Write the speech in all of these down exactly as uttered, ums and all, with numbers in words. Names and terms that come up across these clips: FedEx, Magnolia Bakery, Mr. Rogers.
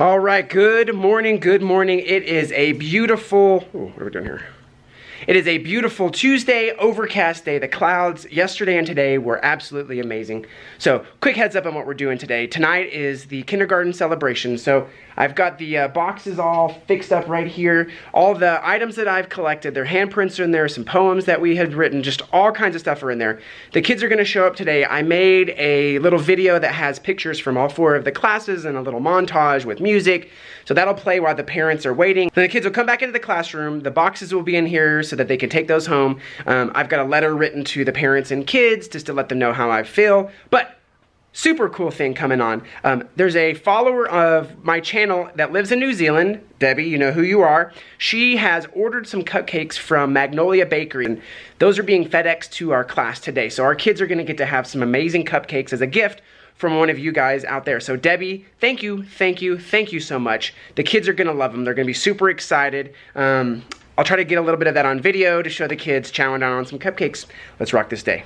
All right, good morning, good morning. It is a beautiful, oh, what are we doing here? It is a beautiful Tuesday, overcast day. The clouds yesterday and today were absolutely amazing. So quick heads up on what we're doing today. Tonight is the kindergarten celebration. So I've got the uh, boxes all fixed up right here. All the items that I've collected, their handprints are in there, some poems that we had written, just all kinds of stuff are in there. The kids are gonna show up today. I made a little video that has pictures from all four of the classes and a little montage with music. So that'll play while the parents are waiting. Then the kids will come back into the classroom. The boxes will be in here so that they can take those home. Um, I've got a letter written to the parents and kids just to let them know how I feel. But super cool thing coming on. Um, there's a follower of my channel that lives in New Zealand. Debbie, you know who you are. She has ordered some cupcakes from Magnolia Bakery, and those are being FedExed to our class today. So our kids are gonna get to have some amazing cupcakes as a gift from one of you guys out there. So Debbie, thank you, thank you, thank you so much. The kids are gonna love them. They're gonna be super excited. Um, I'll try to get a little bit of that on video to show the kids chowing down on some cupcakes. Let's rock this day.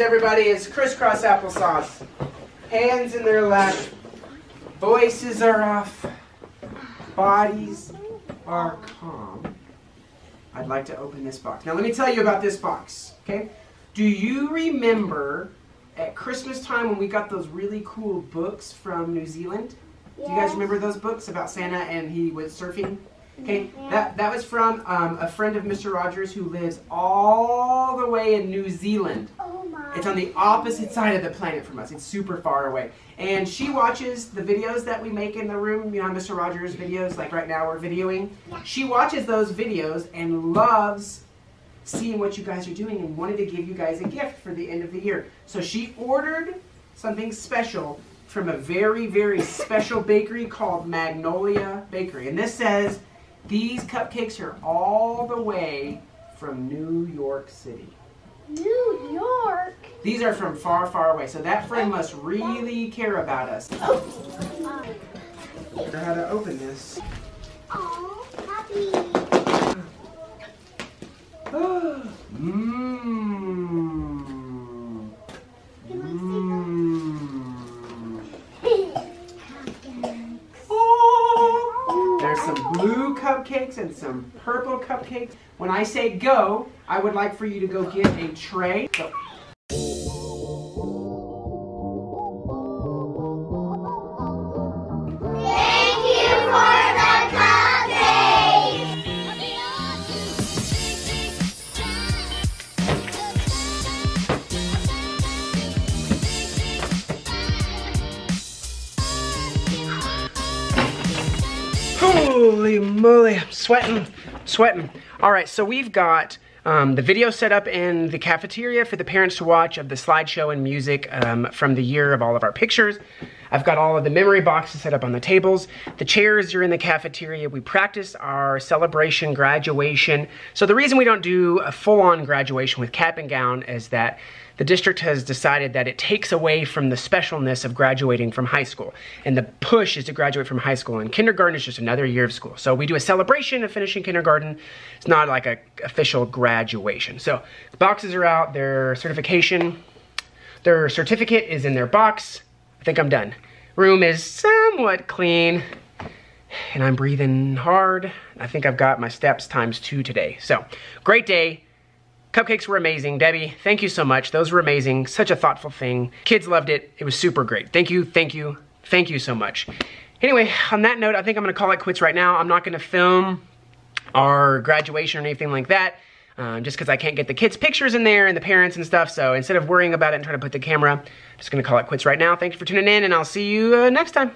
Everybody is crisscross applesauce. Hands in their lap, voices are off, bodies are calm. I'd like to open this box. Now let me tell you about this box, okay? Do you remember at Christmas time when we got those really cool books from New Zealand? Yes. Do you guys remember those books about Santa and he was surfing? Okay, yeah. that, that was from um, a friend of Mister Rogers who lives all the way in New Zealand. Oh my. It's on the opposite side of the planet from us. It's super far away. And she watches the videos that we make in the room, you know, Mister Rogers videos, like right now we're videoing. Yeah. She watches those videos and loves seeing what you guys are doing and wanted to give you guys a gift for the end of the year. So she ordered something special from a very, very special bakery called Magnolia Bakery. And this says, these cupcakes are all the way from New York City. New York? These are from far, far away. So that friend must really care about us. Oh. I don't know how to open this. Oh, happy. Mmm. Mmm. Oh. There's some blue cupcakes and some purple cupcakes. When I say go, I would like for you to go get a tray. Go. Holy moly, I'm sweating, sweating. All right, so we've got um, the video set up in the cafeteria for the parents to watch of the slideshow and music um, from the year of all of our pictures. I've got all of the memory boxes set up on the tables. The chairs are in the cafeteria. We practiced our celebration, graduation. So the reason we don't do a full-on graduation with cap and gown is that the district has decided that it takes away from the specialness of graduating from high school. And the push is to graduate from high school, and kindergarten is just another year of school. So we do a celebration of finishing kindergarten. It's not like an official graduation. So the boxes are out, their certification, their certificate is in their box. I think I'm done. Room is somewhat clean, and I'm breathing hard. I think I've got my steps times two today. So great day. Cupcakes were amazing. Debbie, thank you so much. Those were amazing. Such a thoughtful thing. Kids loved it. It was super great. Thank you, thank you, thank you so much. Anyway, on that note, I think I'm gonna call it quits right now. I'm not gonna film our graduation or anything like that, um, just because I can't get the kids' pictures in there and the parents and stuff. So instead of worrying about it and trying to put the camera, I'm just gonna call it quits right now. Thanks for tuning in, and I'll see you uh, next time.